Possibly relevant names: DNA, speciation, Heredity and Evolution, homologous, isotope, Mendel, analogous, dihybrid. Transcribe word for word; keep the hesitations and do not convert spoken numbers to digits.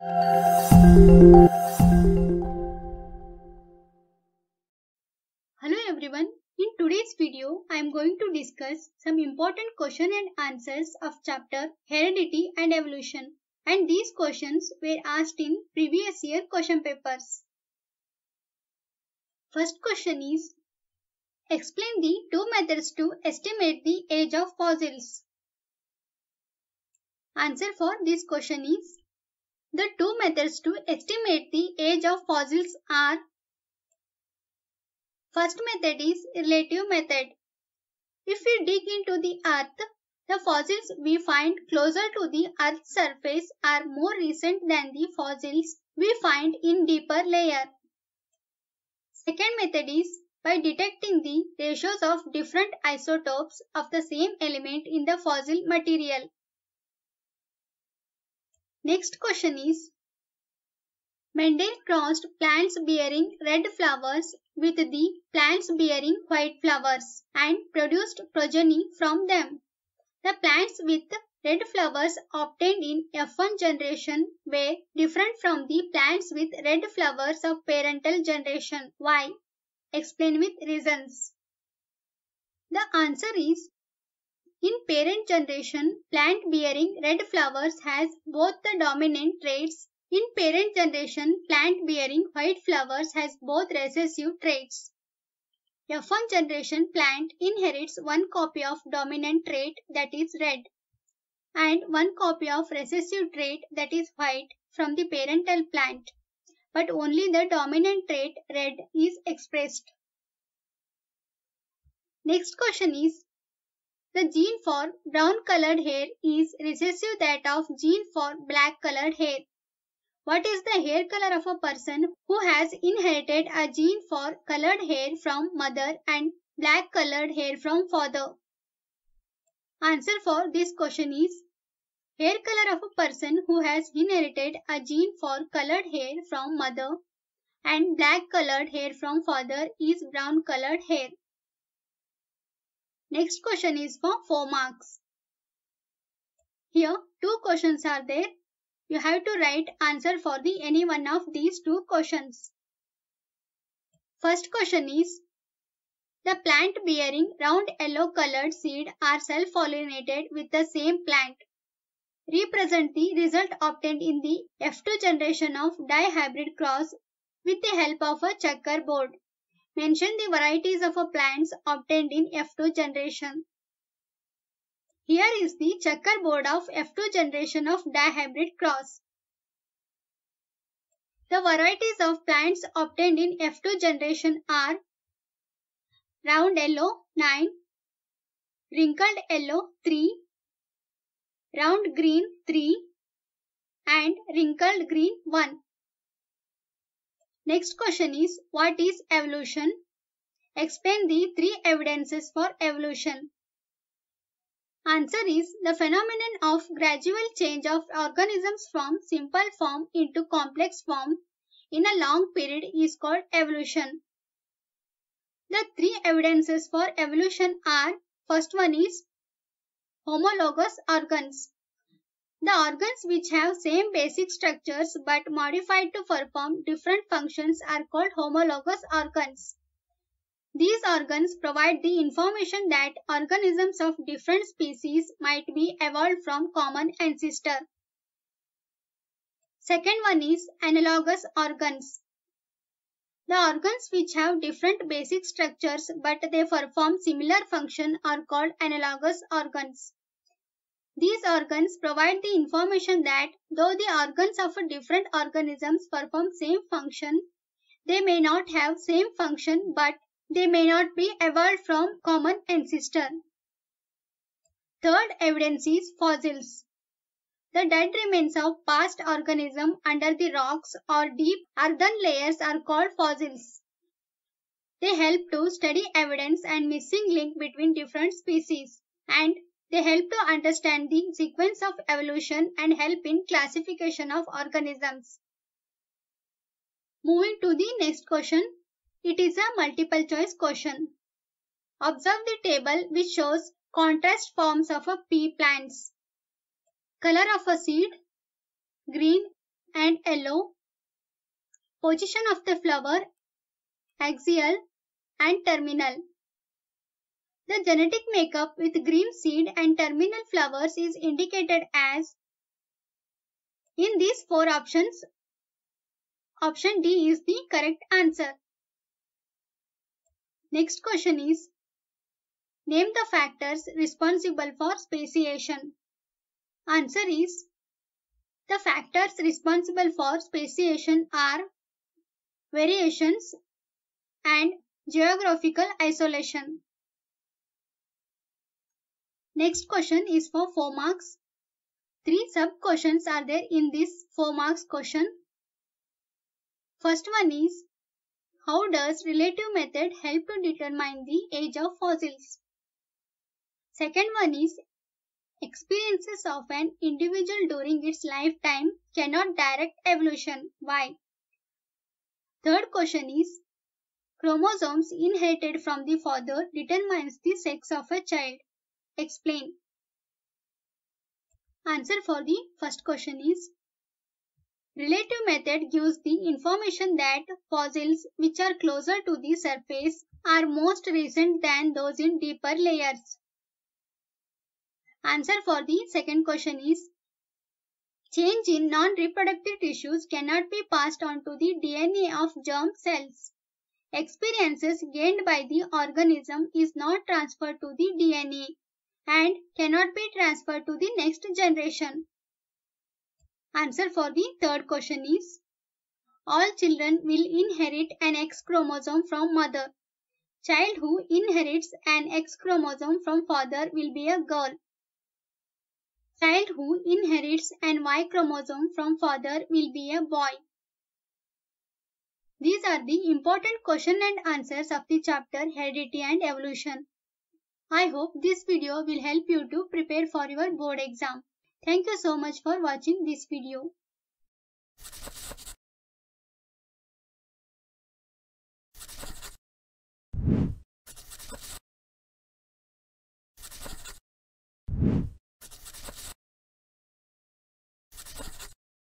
Hello everyone, in today's video I am going to discuss some important question and answers of chapter Heredity and Evolution, and these questions were asked in previous year question papers. First question is, explain the two methods to estimate the age of fossils. Answer for this question is, the two methods to estimate the age of fossils are: first method is relative method. If we dig into the earth, the fossils we find closer to the earth's surface are more recent than the fossils we find in deeper layer. Second method is by detecting the ratios of different isotopes of the same element in the fossil material. Next question is, Mendel crossed plants bearing red flowers with the plants bearing white flowers and produced progeny from them. The plants with red flowers obtained in F one generation were different from the plants with red flowers of parental generation. Why? Explain with reasons. The answer is, in parent generation, plant bearing red flowers has both the dominant traits. In parent generation, plant bearing white flowers has both recessive traits. F one generation plant inherits one copy of dominant trait, that is red, and one copy of recessive trait, that is white, from the parental plant, but only the dominant trait red is expressed. Next question is, the gene for brown colored hair is recessive that of gene for black colored hair. What is the hair color of a person who has inherited a gene for colored hair from mother and black colored hair from father? Answer for this question is, hair color of a person who has inherited a gene for colored hair from mother and black colored hair from father is brown colored hair. Next question is for four marks. Here two questions are there. You have to write answer for the any one of these two questions. First question is, the plant bearing round yellow colored seed are self-pollinated with the same plant. Represent the result obtained in the F two generation of dihybrid cross with the help of a checkerboard. Mention the varieties of plants obtained in F two generation. Here is the checkerboard of F two generation of dihybrid cross. The varieties of plants obtained in F two generation are round yellow nine, wrinkled yellow three, round green three, and wrinkled green one. Next question is, what is evolution? Explain the three evidences for evolution. Answer is, the phenomenon of gradual change of organisms from simple form into complex form in a long period is called evolution. The three evidences for evolution are, first one is homologous organs. The organs which have same basic structures but modified to perform different functions are called homologous organs. These organs provide the information that organisms of different species might be evolved from common ancestor. Second one is analogous organs. The organs which have different basic structures but they perform similar function are called analogous organs. These organs provide the information that though the organs of different organisms perform same function, they may not have same function but they may not be evolved from common ancestor. Third evidence is fossils. The dead remains of past organism under the rocks or deep earthen layers are called fossils. They help to study evidence and missing link between different species, and they help to understand the sequence of evolution and help in classification of organisms. Moving to the next question, it is a multiple choice question. Observe the table which shows contrast forms of a pea plants. Color of a seed, green and yellow. Position of the flower, axial and terminal. The genetic makeup with green seed and terminal flowers is indicated as in these four options. Option D is the correct answer. Next question is, name the factors responsible for speciation. Answer is, the factors responsible for speciation are variations and geographical isolation. Next question is for four marks. Three sub questions are there in this four marks question. First one is, how does relative method help to determine the age of fossils? Second one is, experiences of an individual during its lifetime cannot direct evolution. Why? Third question is, chromosomes inherited from the father determines the sex of a child. Explain. Answer for the first question is, relative method gives the information that fossils which are closer to the surface are most recent than those in deeper layers. Answer for the second question is, change in non-reproductive tissues cannot be passed on to the D N A of germ cells. Experiences gained by the organism is not transferred to the D N A and cannot be transferred to the next generation. Answer for the third question is, all children will inherit an X chromosome from mother. Child who inherits an X chromosome from father will be a girl. Child who inherits an Y chromosome from father will be a boy. These are the important question and answers of the chapter Heredity and Evolution. I hope this video will help you to prepare for your board exam. Thank you so much for watching this video.